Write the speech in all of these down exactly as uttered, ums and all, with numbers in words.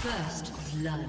First blood.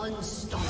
Unstoppable.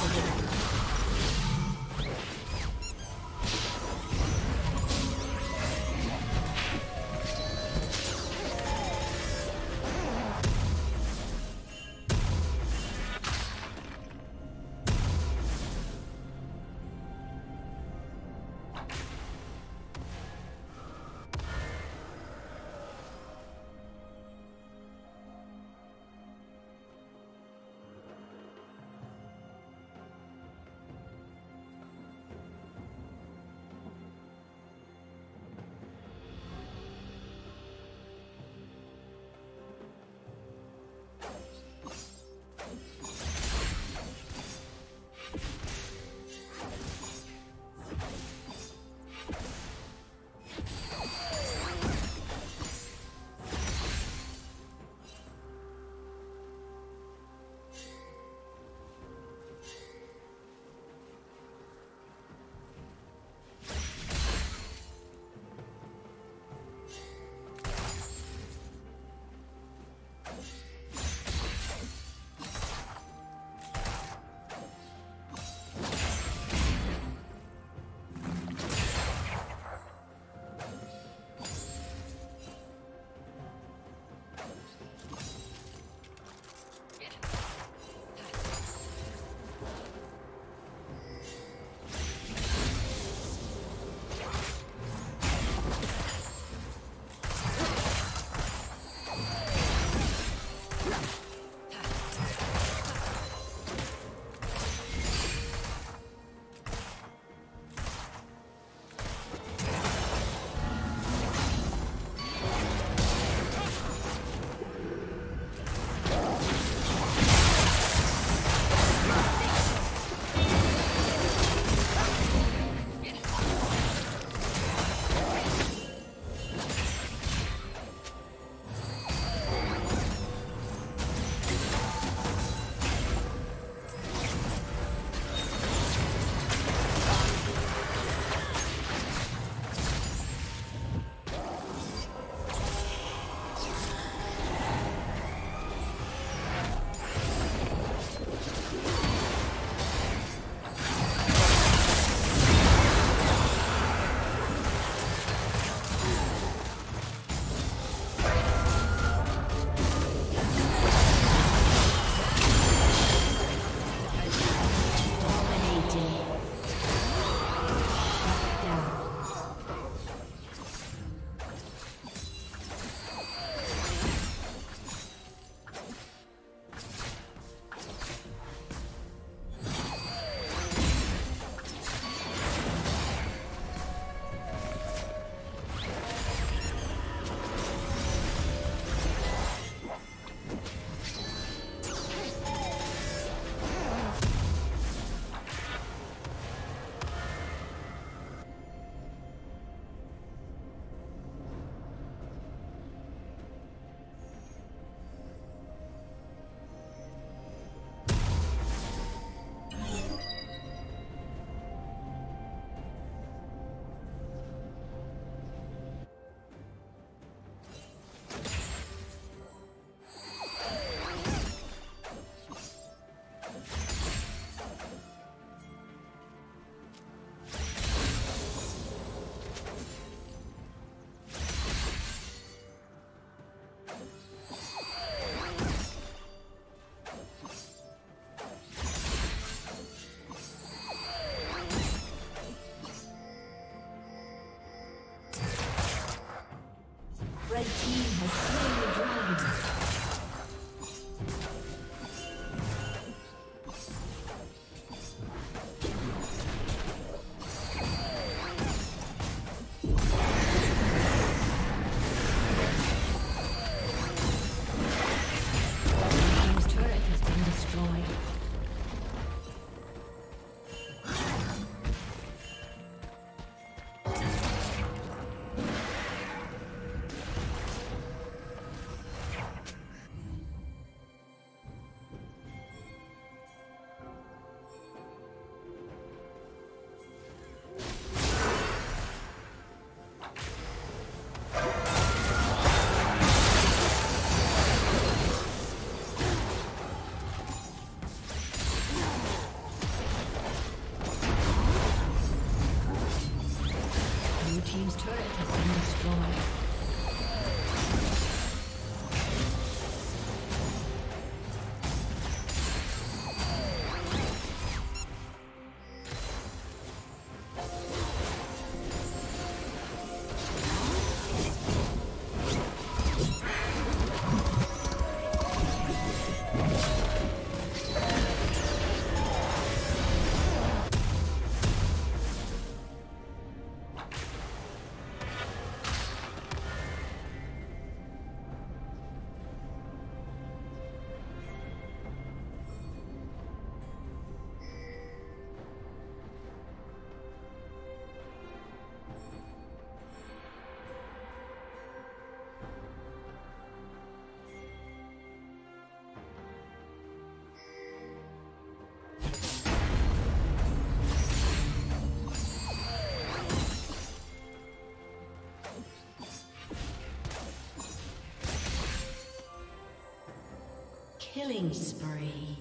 Killing spree.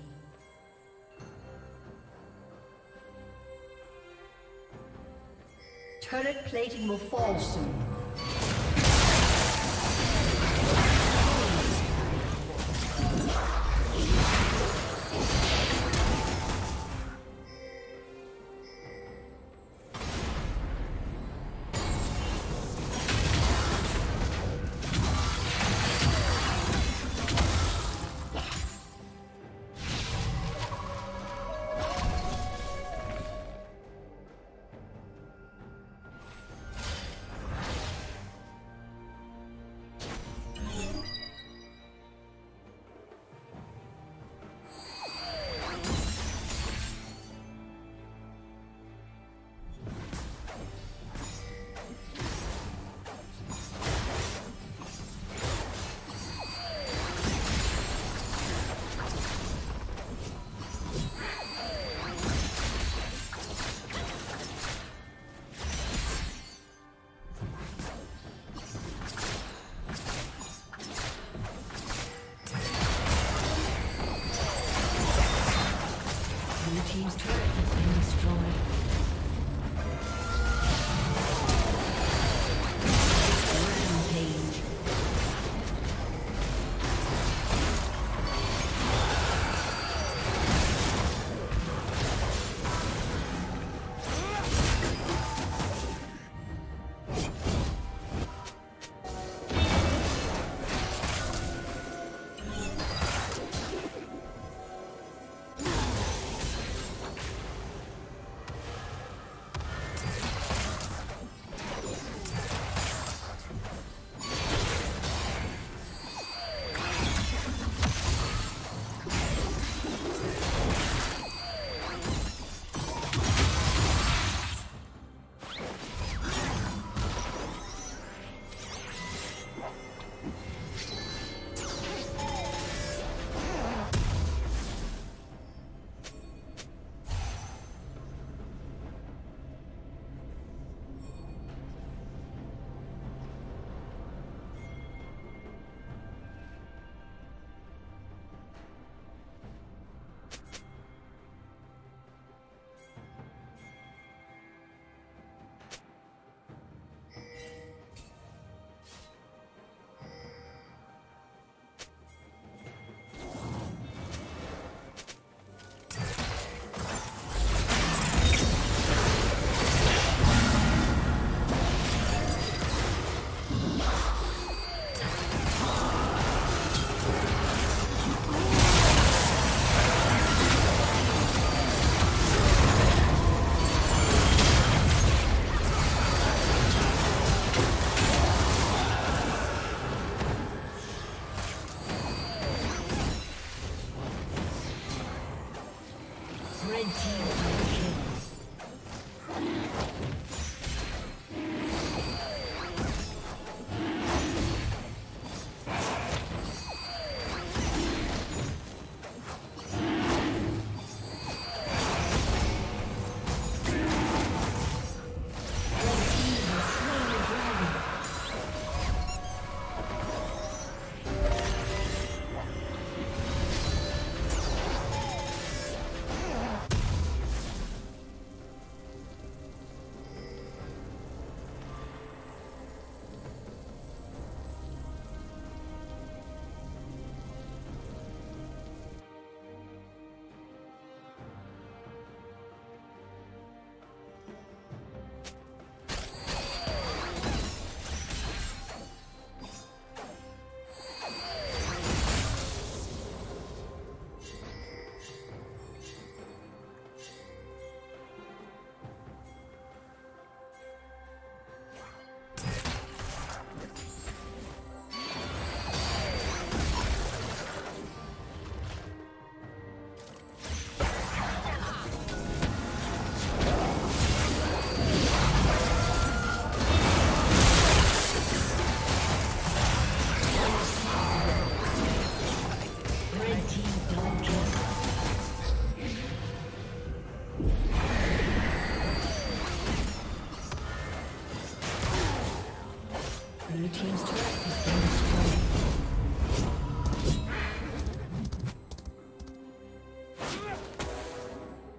Turret plating will fall soon.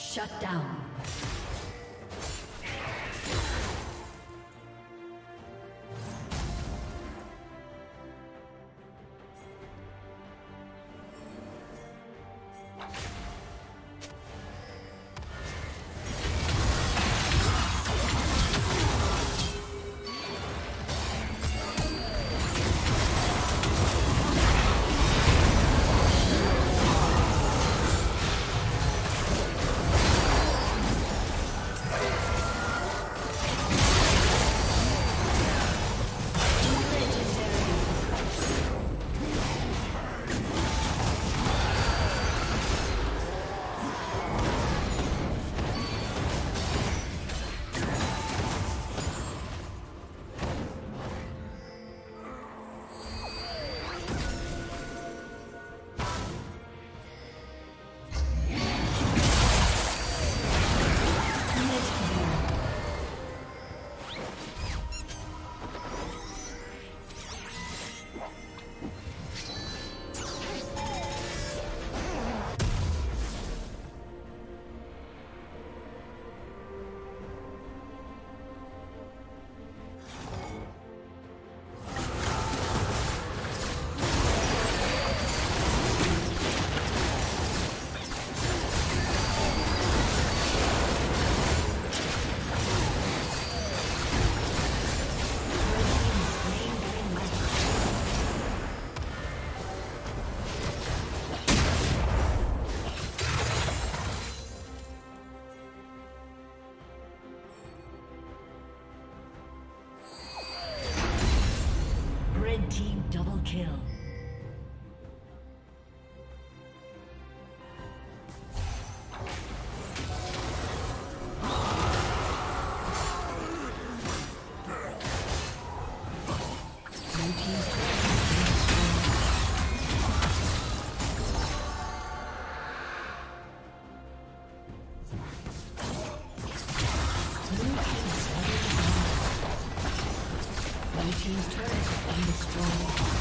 Shut down. team's turret has been destroyed.